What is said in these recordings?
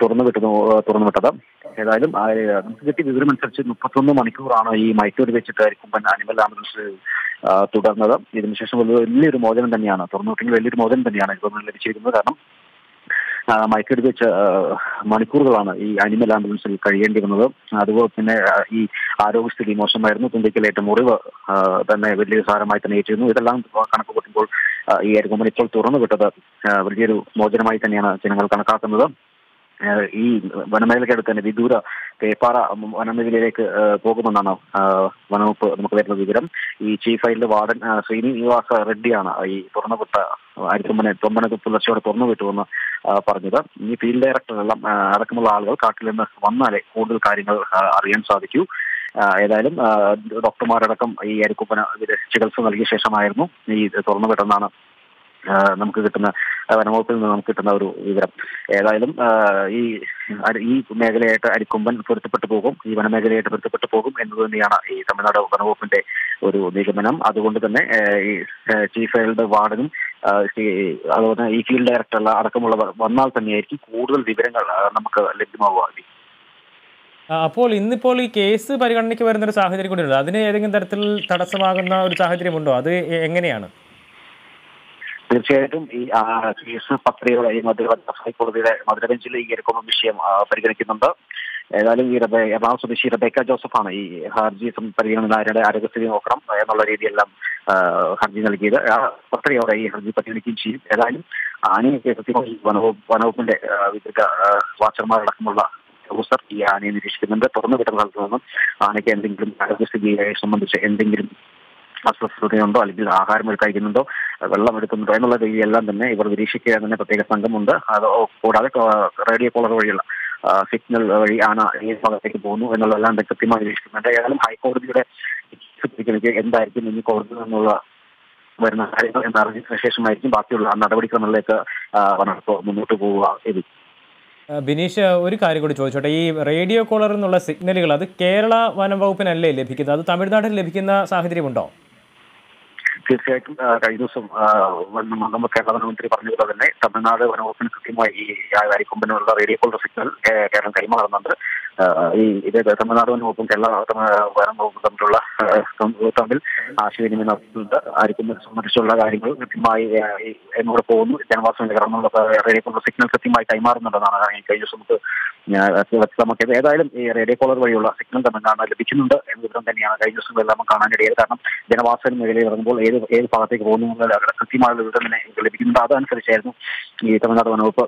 തുറന്നുവിട്ടത്. ഏതായാലും നമുക്ക് കിട്ടിയ വിവരം അനുസരിച്ച് 31 മണിക്കൂറാണ് ഈ മൈക്കൂർ വെച്ചിട്ട് അരിക്കൊമ്പൻ അനിമൽ ആംബുലൻസ് തുടർന്നത്. ഇതിനുശേഷം വലിയൊരു മോചനം തന്നെയാണ്, തുറന്നുവിട്ടെങ്കിൽ വലിയൊരു മോചനം തന്നെയാണ് ഇപ്പം ലഭിച്ചിരിക്കുന്നത്. കാരണം മൈക്കൂർ വെച്ച് മണിക്കൂറുകളാണ് ഈ അനിമൽ ആംബുലൻസിൽ കഴിയേണ്ടി വന്നത്. അതുപോലെ തന്നെ ഈ ആരോഗ്യസ്ഥിതി മോശമായിരുന്നു. തുമ്പിക്കലേറ്റ മുറിവ് തന്നെ വലിയ സാരമായി തന്നെ ഏറ്റിരുന്നു. ഇതെല്ലാം കണക്ക് കൂട്ടുമ്പോൾ ഈ അരിക്കൊമ്പൻ ഇപ്പോൾ തുറന്നു വിട്ടത് വലിയൊരു മോചനമായി തന്നെയാണ് ജനങ്ങൾ കണക്കാക്കുന്നത്. ഈ വനമേഖലയ്ക്കടുത്ത് തന്നെ വിദൂര പേപ്പാറ വനമേഖലയിലേക്ക് പോകുമെന്നാണ് വനവകുപ്പ് നമുക്ക് വരുന്ന വിവരം. ഈ ചീഫ് ഐലിന്റെ വാർഡൻ ശ്രീനിവാസ റെഡ്ഡിയാണ് ഈ തുറന്നുവിട്ട അരിക്കൊമ്പനെ പുലർച്ചയോടെ തുറന്നുവിട്ടുവെന്ന് പറഞ്ഞത്. ഈ ഫീൽഡ് ഡയറക്ടറെല്ലാം അടക്കമുള്ള ആളുകൾ കാട്ടിൽ നിന്ന് വന്നാലേ കൂടുതൽ കാര്യങ്ങൾ അറിയാൻ സാധിക്കൂ. ഏതായാലും ഡോക്ടർമാരടക്കം ഈ അരിക്കൊമ്പന് ചികിത്സ നൽകിയ ശേഷമായിരുന്നു ഈ തുറന്നുവിട്ടെന്നാണ് നമുക്ക് കിട്ടുന്ന വനംവകുപ്പിൽ നിന്ന് നമുക്ക് കിട്ടുന്ന ഒരു വിവരം. ഏതായാലും ഈ മേഖലയായിട്ട് അരിക്കൊമ്പൻ പൊരുത്തപ്പെട്ടു പോകും, ഈ വനമേഖലയായിട്ട് പൊരുത്തപ്പെട്ടു പോകും എന്നത് തന്നെയാണ് ഈ തമിഴ്നാട് വനംവകുപ്പിന്റെ ഒരു നിഗമനം. അതുകൊണ്ട് തന്നെ ഈ ചീഫ് ഫീൽഡ് വാർഡനും അതുപോലെ തന്നെ ഈ ഫീൽഡ് ഡയറക്ടർ അടക്കമുള്ളവർ വന്നാൽ തന്നെയായിരിക്കും കൂടുതൽ വിവരങ്ങൾ നമുക്ക് ലഭ്യമാവുക. അപ്പോൾ ഇന്നിപ്പോൾ ഈ കേസ് പരിഗണനയ്ക്ക് വരുന്ന ഒരു സാഹചര്യം കൂടിയുണ്ട്. അതിന് ഏതെങ്കിലും തരത്തിൽ തടസ്സമാകുന്ന ഒരു സാഹചര്യമുണ്ടോ? അത് എങ്ങനെയാണ്? തീർച്ചയായിട്ടും ഈ കേസ് പത്രികയുടെ ഈ ഹൈക്കോടതിയുടെ മധുര ബെഞ്ചിൽ ഈ അരിക്കൊമ്പൻ വിഷയം പരിഗണിക്കുന്നുണ്ട്. ഏതായാലും ഈ എറണാകുളം സ്വദേശി റബേക്ക ജോസഫാണ് ഈ ഹർജി പരിഗണനയുടെ ആരോഗ്യസ്ഥിതി നോക്കണം എന്നുള്ള രീതിയെല്ലാം ഹർജി നൽകിയത്. ആ പത്രികയോടെ ഈ ഹർജി പരിഗണിക്കുകയും ചെയ്യും. ഏതായാലും ആനയെ കേസത്തിൽ വനവകുപ്പിന്റെ വിവിധ വാച്ചർമാരടക്കമുള്ള ഉദ്യോഗസ്ഥർ ഈ ആനയെ നിരീക്ഷിക്കുന്നുണ്ട്. തുറന്നു വിട്ട സ്ഥലത്ത് നിന്നും ആനയ്ക്ക് എന്തെങ്കിലും ആരോഗ്യസ്ഥിതിയെ സംബന്ധിച്ച് എന്തെങ്കിലും അസ്വസ്ഥതയുണ്ടോ, അല്ലെങ്കിൽ ആഹാരം കഴിക്കുന്നുണ്ടോ, വെള്ളം എടുക്കുന്നുണ്ടോ എന്നുള്ള രീതിയെല്ലാം തന്നെ ഇവർ നിരീക്ഷിക്കുക. തന്നെ പ്രത്യേക സംഘമുണ്ട്. അത് കൂടാതെ റേഡിയോ കോളർ വഴിയുള്ള സിഗ്നൽ വഴി ആന ഏത് ഭാഗത്തേക്ക് പോകുന്നു എന്നുള്ളതെല്ലാം കൃത്യമായി നിരീക്ഷിക്കുന്നുണ്ട്. ഏതായാലും ഹൈക്കോടതിയുടെ എന്തായിരിക്കും ഇനി കോടതിയിൽ നിന്നുള്ള വരുന്ന കാര്യങ്ങൾ എന്നറിഞ്ഞതിന് ശേഷമായിരിക്കും ബാക്കിയുള്ള നടപടിക്രമങ്ങളിലേക്ക് മുന്നോട്ട് പോവുക. ഇത് ബിനീഷ്, ഒരു കാര്യം കൂടി ചോദിച്ചോട്ടെ. ഈ റേഡിയോ കോളർ എന്നുള്ള സിഗ്നലുകൾ അത് കേരള വനം വകുപ്പിനല്ലേ ലഭിക്കുന്നത്? അത് തമിഴ്നാട്ടിൽ ലഭിക്കുന്ന സാഹചര്യമുണ്ടോ? തീർച്ചയായിട്ടും കഴിഞ്ഞ ദിവസം നമ്മൾ കേരള വനമന്ത്രി പറഞ്ഞതുപോലെ തന്നെ തമിഴ്നാട് വനവകുപ്പിന് കൃത്യമായി ഈ അരിക്കൊമ്പനുള്ള റേഡിയോ കോളർ സിഗ്നൽ കേരളം കൈമാറുന്നുണ്ട്. ഈ ഇത് തമിഴ്നാട് വനവകുപ്പും കേരള വനംവകുപ്പും തമ്മിലുള്ള തമ്മിൽ ആശയവിനിമയം നടത്തുന്നുണ്ട്. അരിക്കൊമ്പനെ സംബന്ധിച്ചുള്ള കാര്യങ്ങൾ കൃത്യമായി എന്നോട് പോകുന്നു. ജനവാസ മേഖലകളിലുള്ള റേഡിയോ കോളർ സിഗ്നൽ കൃത്യമായി കൈമാറുന്നുണ്ടെന്നാണ് കഴിഞ്ഞ ദിവസം നമുക്ക് വ്യക്തമാക്കിയത്. ഏതായാലും ഈ റേഡിയോ കോളർ വഴിയുള്ള സിഗ്നൽ തമിഴ്നാട് ലഭിക്കുന്നുണ്ട് എന്ന വിവരം തന്നെയാണ് കഴിഞ്ഞ ദിവസം എല്ലാം കാണാനിടയായത്. കാരണം ജനവാസ മേഖലയിൽ ഇറങ്ങുമ്പോൾ ഏത് ഭാഗത്തേക്ക് പോകുന്നു അവിടെ കൃത്യമായുള്ള വിവരം തന്നെ ലഭിക്കുന്നുണ്ട്. അതനുസരിച്ചായിരുന്നു ഈ തമിഴ്നാട് വനവകുപ്പ്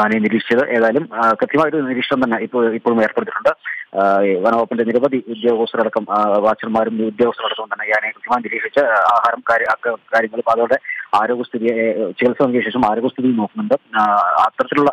ആനയെ നിരീക്ഷിച്ചത്. ഏതായാലും കൃത്യമായൊരു നിരീക്ഷണം തന്നെ ഇപ്പോഴും ഏർപ്പെടുത്തിയിട്ടുണ്ട്. വനവകുപ്പിന്റെ നിരവധി ഉദ്യോഗസ്ഥരടക്കം വാച്ചർമാരും ഉദ്യോഗസ്ഥരടക്കം തന്നെ ഈ ആനയെ കൃത്യമായി നിരീക്ഷിച്ച് ആഹാരം കാര്യങ്ങളും അതോടെ ആരോഗ്യസ്ഥിതി ചികിത്സ നൽകിയ ശേഷം ആരോഗ്യസ്ഥിതി നോക്കുന്നുണ്ട്. അത്തരത്തിലുള്ള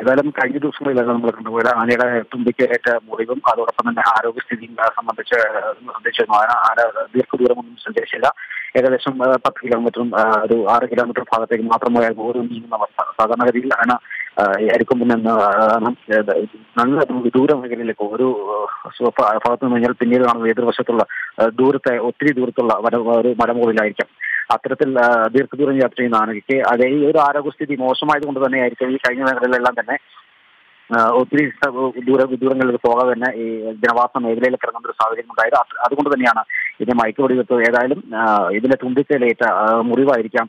ഏതായാലും കഴിഞ്ഞ ദിവസങ്ങളിലാണ് നമ്മൾ കണ്ടുപോയത് ആനയുടെ തുമ്പിക്കേറ്റ മുറിവും അതോടൊപ്പം തന്നെ ആരോഗ്യസ്ഥിതിയും സംബന്ധിച്ച് നിർദ്ദേശിച്ചിരുന്നു. ആന ദീർഘദൂരമൊന്നും സഞ്ചരിച്ചില്ല. ഏകദേശം 10 കിലോമീറ്ററും ഒരു 6 കിലോമീറ്റർ ഭാഗത്തേക്ക് മാത്രമേ ദൂരം നീങ്ങുന്ന അവസ്ഥ. സാധാരണഗതിയിൽ ആന അരിക്കൊമ്പിൽ നല്ല ദൂര മേഖലയിലേക്ക് ഒരു ഭാഗത്ത് നിന്ന് കഴിഞ്ഞാൽ പിന്നീട് കാണുന്ന എതിർവശത്തുള്ള ദൂരത്തെ ഒത്തിരി ദൂരത്തുള്ള ഒരു മലമുകളിലായിരിക്കും. അത്തരത്തിൽ ദീർഘദൂരം യാത്ര ചെയ്യുന്ന ആനയ്ക്ക് അതേ ഒരു ആരോഗ്യസ്ഥിതി മോശമായത് കൊണ്ട് തന്നെ ആയിരിക്കും ഈ കഴിഞ്ഞ മേഖലകളിലെല്ലാം തന്നെ ഒത്തിരി ദൂരങ്ങളിൽ പോകാതെ തന്നെ ഈ ജനവാസ മേഖലയിലേക്ക് ഇറങ്ങുന്ന ഒരു സാഹചര്യം ഉണ്ടായത്. അതുകൊണ്ട് തന്നെയാണ് ഇതിന്റെ മയക്കുവെടി വെപ്പ് ഏതായാലും ഇതിന്റെ തുമ്പിക്കയിലേറ്റ മുറിവായിരിക്കാം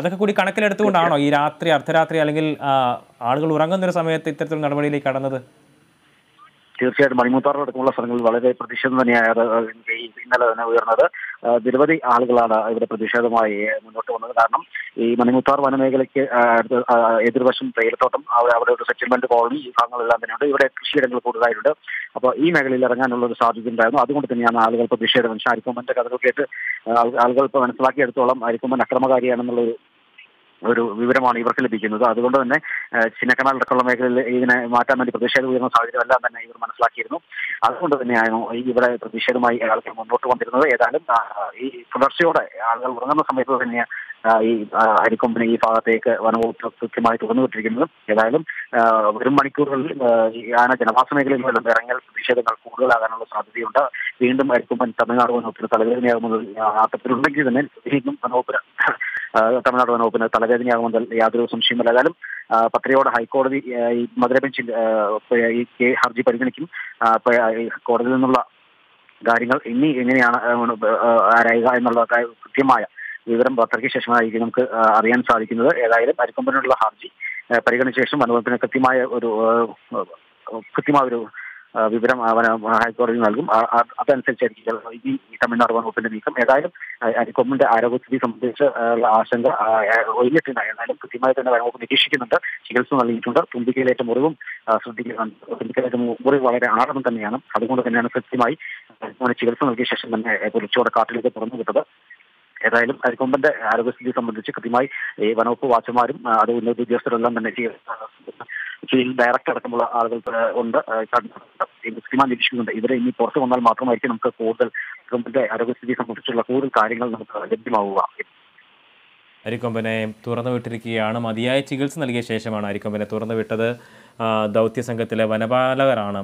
അതൊക്കെ കൂടി കണക്കിലെടുത്തുകൊണ്ടാണോ ഈ രാത്രി അർദ്ധരാത്രി അല്ലെങ്കിൽ ആളുകൾ ഉറങ്ങുന്നൊരു സമയത്ത് ഇത്തരത്തിലുള്ള നടപടിയിലേക്ക് കടന്നത്? തീർച്ചയായിട്ടും മണിമൂത്താറടക്കമുള്ള സ്ഥലങ്ങളിൽ വളരെ പ്രതിഷേധം തന്നെയാണ് ഇന്നലെ തന്നെ ഉയർന്നത്. നിരവധി ആളുകളാണ് ഇവിടെ പ്രതിഷേധമായി മുന്നോട്ട് വന്നത്. കാരണം ഈ മണിമൂത്താർ വനമേഖലയ്ക്ക് എതിർവശം തേയിലത്തോട്ടം, അവിടെ ഒരു സെറ്റിൽമെന്റ് കോളനി, ഈ ഭാഗങ്ങളെല്ലാം തന്നെയുണ്ട്. ഇവിടെ കൃഷിയിടങ്ങൾ കൂടുതലായിട്ടുണ്ട്. അപ്പോൾ ഈ മേഖലയിൽ ഇറങ്ങാനുള്ള ഒരു സാധ്യത ഉണ്ടായിരുന്നു. അതുകൊണ്ട് തന്നെയാണ് ആളുകൾ പ്രതിഷേധം. പക്ഷേ അരിക്കൊമ്പന്റെ കഥകൾ കേട്ട് ആളുകൾ ഇപ്പോൾ മനസ്സിലാക്കിയെടുത്തോളം അരിക്കൊമ്പൻ അക്രമകാരിയാണെന്നുള്ളൊരു വിവരമാണ് ഇവർക്ക് ലഭിക്കുന്നത്. അതുകൊണ്ട് തന്നെ ചിന്നക്കനാൽ അടക്കമുള്ള മേഖലയിൽ ഇതിനെ മാറ്റാൻ വേണ്ടി പ്രതിഷേധം ഉയർന്ന സാഹചര്യമെല്ലാം തന്നെ ഇവർ മനസ്സിലാക്കിയിരുന്നു. അതുകൊണ്ട് തന്നെയാണ് ഇവിടെ പ്രതിഷേധമായി ആളുകൾ മുന്നോട്ട് വന്നിരുന്നത്. ഏതായാലും ഈ പുലർച്ചയോടെ ആളുകൾ ഉറങ്ങുന്ന സമയത്ത് തന്നെയാണ് ഈ അരിക്കൊമ്പിനെ ഈ ഭാഗത്തേക്ക് വനംവകുപ്പ് കൃത്യമായി തുറന്നു വിട്ടിരിക്കുന്നത്. ഏതായാലും വരും മണിക്കൂറുകളിൽ ആന ജനവാസ മേഖലയിൽ നിന്നും ഇറങ്ങിയാൽ പ്രതിഷേധങ്ങൾ കൂടുതലാകാനുള്ള സാധ്യതയുണ്ട്. വീണ്ടും അരിക്കൊമ്പൻ തമിഴ്നാട് വനവകുപ്പിന് തലവേദനയാകുമെന്നത് ആട്ടത്തിലുണ്ടെങ്കിൽ തന്നെ വീണ്ടും വനവകുപ്പിന് തമിഴ്നാട് വനവകുപ്പിന് തലവേദനയാകുമെന്നാൽ യാതൊരു സംശയമില്ല. ഏതായാലും പത്രയോടെ ഹൈക്കോടതി ഈ മധുര ബെഞ്ചിൽ ഈ ഹർജി പരിഗണിക്കും. കോടതിയിൽ നിന്നുള്ള കാര്യങ്ങൾ ഇനി എങ്ങനെയാണ് ആരായുക എന്നുള്ള കൃത്യമായ വിവരം പത്രയ്ക്ക് ശേഷമായിരിക്കും നമുക്ക് അറിയാൻ സാധിക്കുന്നത്. ഏതായാലും അരിക്കൊമ്പനുള്ള ഹർജി പരിഗണിച്ച ശേഷം വനവകുപ്പിന് കൃത്യമായ ഒരു വിവരം ഹൈക്കോടതി നൽകും. അതനുസരിച്ചായിരിക്കും ഈ തമിഴ്നാട് വനവകുപ്പിന്റെ നീക്കം. ഏതായാലും അരിക്കൊമ്പിന്റെ ആരോഗ്യസ്ഥിതി സംബന്ധിച്ച് ആശങ്ക ഒഴിഞ്ഞിട്ടില്ല. ഏതായാലും കൃത്യമായി തന്നെ വനവകുപ്പ് നിരീക്ഷിക്കുന്നുണ്ട്, ചികിത്സ നൽകിയിട്ടുണ്ട്. തുമ്പിക്കയിലേറ്റ മുറിവും ശ്രദ്ധിക്കുന്നുണ്ട്. തുമ്പിക്കയിലേറ്റ മുറിവ് വളരെ ആഴം തന്നെയാണ്. അതുകൊണ്ട് തന്നെയാണ് കൃത്യമായി ചികിത്സ നൽകിയ ശേഷം തന്നെ പുലർച്ചോടെ കാട്ടിലേക്ക് തുറന്നു വിട്ടത്. ഏതായാലും അരിക്കൊമ്പന്റെ ആരോഗ്യസ്ഥിതി സംബന്ധിച്ച് കൃത്യമായി വനവകുപ്പ് വാച്ചന്മാരും അത് ഉന്നത ഉദ്യോഗസ്ഥരെല്ലാം തന്നെ ഫീൽഡ് ഡയറക്ടർ അടക്കമുള്ള ആളുകൾ ഉണ്ട്, കൃത്യമായി നിരീക്ഷിക്കുന്നുണ്ട്. ഇവരെ ഇനി പുറത്തു വന്നാൽ മാത്രമായിരിക്കും നമുക്ക് കൂടുതൽ അരിക്കൊമ്പന്റെ ആരോഗ്യസ്ഥിതി സംബന്ധിച്ചുള്ള കൂടുതൽ കാര്യങ്ങൾ നമുക്ക് ലഭ്യമാവുക. അരിക്കൊമ്പനെ തുറന്നു വിട്ടിരിക്കുകയാണ്. മതിയായ ചികിത്സ നൽകിയ ശേഷമാണ് അരിക്കൊമ്പനെ തുറന്നു വിട്ടത്. ദൗത്യ സംഘത്തിലെ വനപാലകരാണ്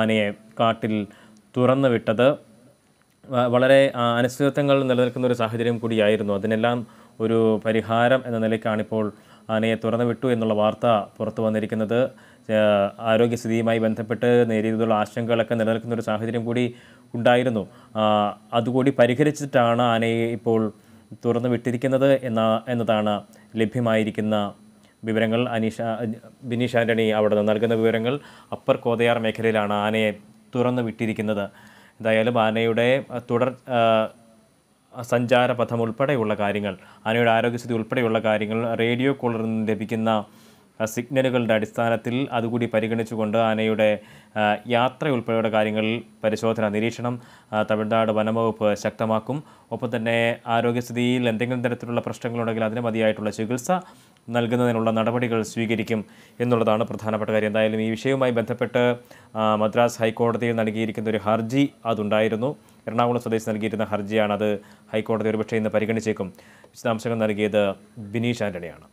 ആനയെ കാട്ടിൽ തുറന്നു വിട്ടത്. വളരെ അനിശ്ചിതത്വങ്ങൾ നിലനിൽക്കുന്ന ഒരു സാഹചര്യം കൂടിയായിരുന്നു. അതിനെല്ലാം ഒരു പരിഹാരം എന്ന നിലയ്ക്കാണിപ്പോൾ ആനയെ തുറന്നുവിട്ടു എന്നുള്ള വാർത്ത പുറത്തു വന്നിരിക്കുന്നത്. ആരോഗ്യസ്ഥിതിയുമായി ബന്ധപ്പെട്ട് നേരിടുന്ന ആശങ്കകളൊക്കെ നിലനിൽക്കുന്ന ഒരു സാഹചര്യം കൂടി ഉണ്ടായിരുന്നു. അതുകൂടി പരിഹരിച്ചിട്ടാണ് ആനയെ ഇപ്പോൾ തുറന്നു വിട്ടിരിക്കുന്നത് എന്നതാണ് ലഭ്യമായിരിക്കുന്ന വിവരങ്ങൾ. ബിനീഷ് ആന്റണി അവിടെ നിന്ന് നൽകുന്ന വിവരങ്ങൾ. അപ്പർ കോതയാർ മേഖലയിലാണ് ആനയെ തുറന്നു വിട്ടിരിക്കുന്നത്. എന്തായാലും ആനയുടെ തുടർ സഞ്ചാര പഥം ഉൾപ്പെടെയുള്ള കാര്യങ്ങൾ, ആനയുടെ ആരോഗ്യസ്ഥിതി ഉൾപ്പെടെയുള്ള കാര്യങ്ങൾ റേഡിയോ കോളറിൽ നിന്ന് ലഭിക്കുന്ന സിഗ്നലുകളുടെ അടിസ്ഥാനത്തിൽ അതുകൂടി പരിഗണിച്ചുകൊണ്ട് ആനയുടെ യാത്ര ഉൾപ്പെടെയുള്ള കാര്യങ്ങളിൽ പരിശോധന നിരീക്ഷണം തമിഴ്നാട് വനംവകുപ്പ് ശക്തമാക്കും. ഒപ്പം തന്നെ ആരോഗ്യസ്ഥിതിയിൽ എന്തെങ്കിലും തരത്തിലുള്ള പ്രശ്നങ്ങളുണ്ടെങ്കിൽ അതിന് മതിയായിട്ടുള്ള ചികിത്സ നൽകുന്നതിനുള്ള നടപടികൾ സ്വീകരിക്കും എന്നുള്ളതാണ് പ്രധാനപ്പെട്ട കാര്യം. എന്തായാലും ഈ വിഷയവുമായി ബന്ധപ്പെട്ട് മദ്രാസ് ഹൈക്കോടതിയിൽ നൽകിയിരിക്കുന്ന ഒരു ഹർജി അതുണ്ടായിരുന്നു. എറണാകുളം സ്വദേശി നൽകിയിരുന്ന ഹർജിയാണത്. ഹൈക്കോടതി ഒരുപക്ഷെ ഇന്ന് പരിഗണിച്ചേക്കും. വിശദാംശങ്ങൾ നൽകിയത് ബിനീഷ് ആന്റണിയാണ്.